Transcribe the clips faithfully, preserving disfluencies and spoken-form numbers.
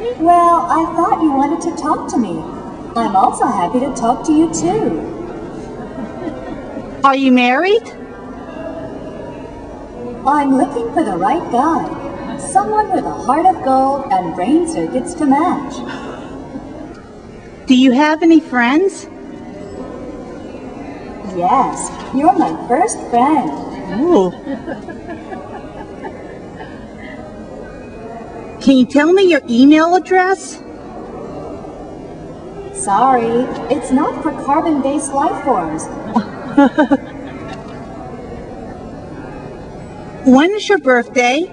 me? Well, I thought you wanted to talk to me. I'm also happy to talk to you too. Are you married? I'm looking for the right guy. Someone with a heart of gold and brain circuits to match. Do you have any friends? Yes, you're my first friend. Ooh. Can you tell me your email address? Sorry, it's not for carbon-based life forms. When is your birthday?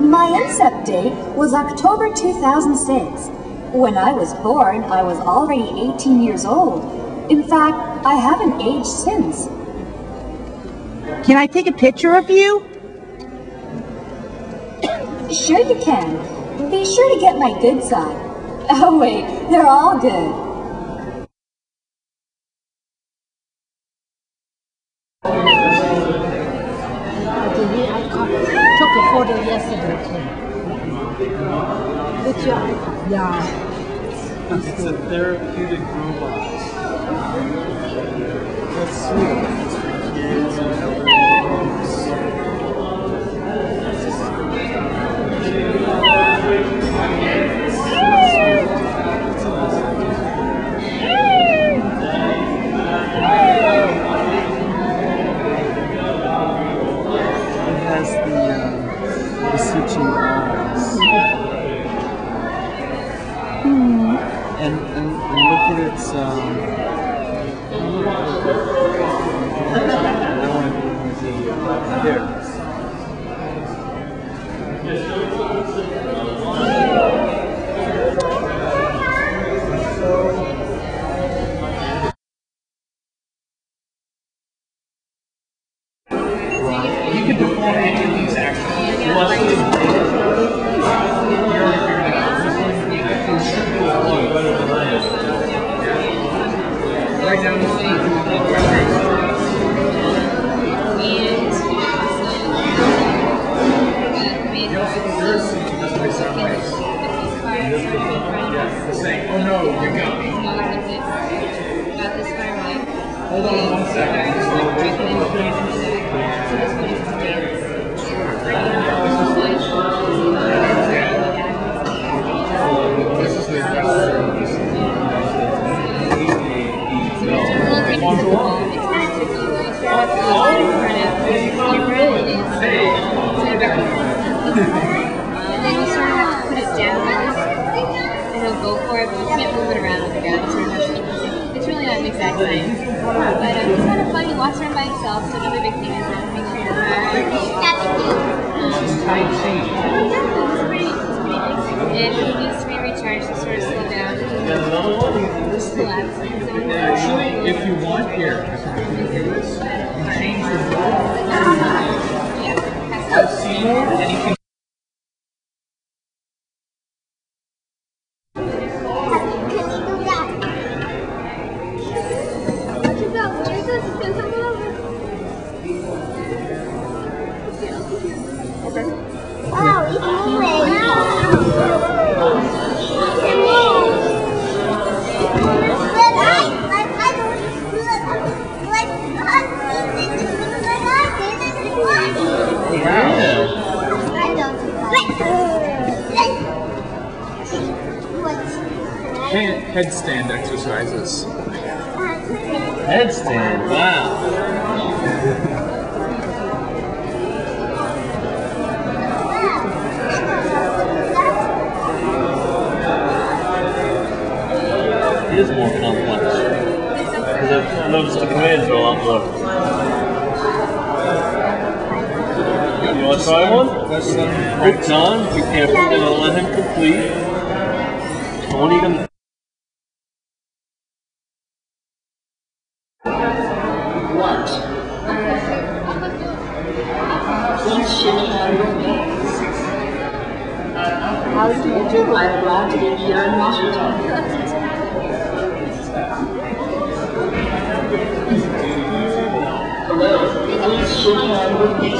My incept date was October two thousand six. When I was born, I was already eighteen years old. In fact, I haven't aged since. Can I take a picture of you? Sure you can. Be sure to get my good side. Oh wait, they're all good. Yeah. It's a therapeutic robot. That's sweet. For kids and elderly folks. It has the, uh, the switching eyes. And, and, and look at its, um, there. You can perform any of these actions. Right down the street. You also can do this in this way some ways. Yeah, the same. Oh no, you got me. Hold on one second. This is the best service. And then you sort of have to put it down by this and it'll go for it, but you can't move it around with the ground. It's really not an exact science. But um, it's kind of fun. He walks around by himself, so another big thing is not to make sure you're not. It's tight change. It's pretty, it's pretty big. And he needs to be recharged to sort of slow down. Actually, if you want here, you change the role. I've seen anything. Headstand exercises. Headstand, wow. It is more complex because it moves to the commands a lot more. You want to try one? Rick's on. We can't let him complete. What are you gonna? How do you do? I'm glad to be here in Washington. Please shake hands with me.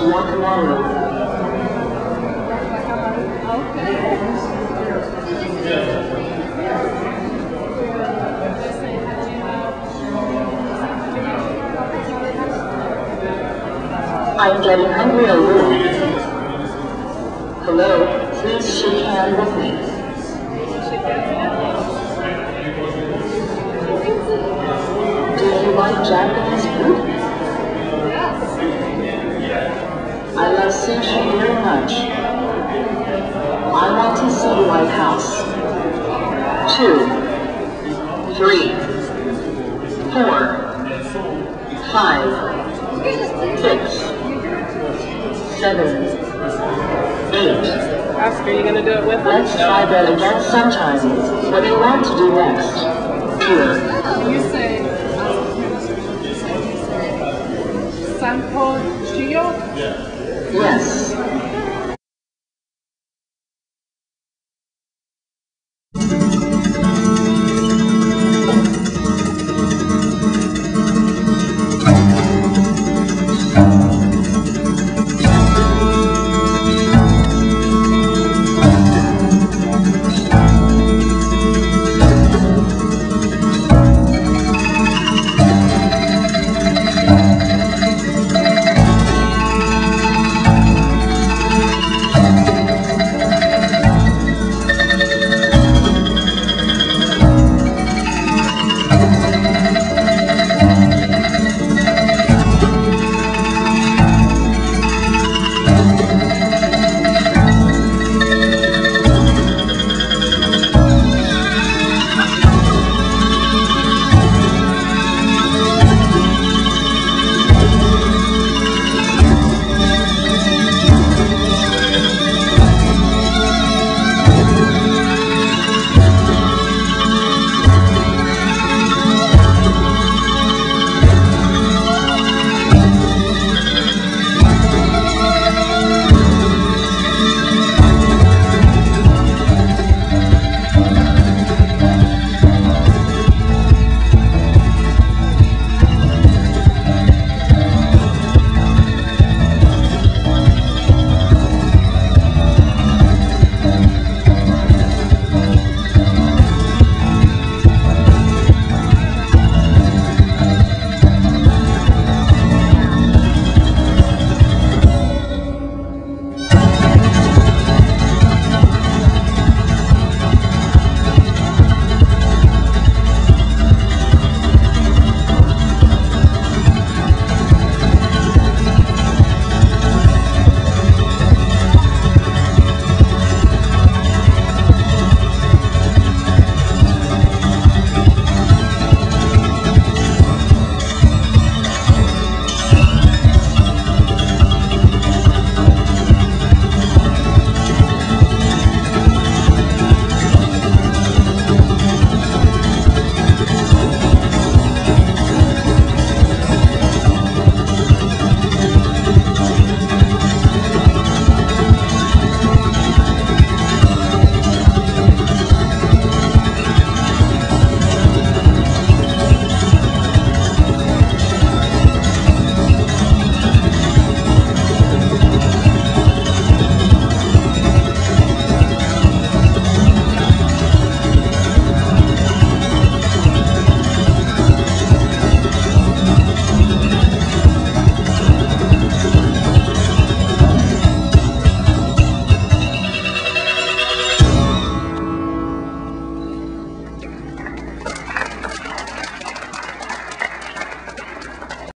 That's one tomorrow. I'm getting hungry a little. Hello, please shake hands with me. Japanese food? Yes. I love sushi very much. I want to see the White House. Two, three, four, five, six, seven, eight. Oscar, you gonna do it with us? Let's try that again sometime. What do you want to do next? Here. You say. Sample Gio? Yes.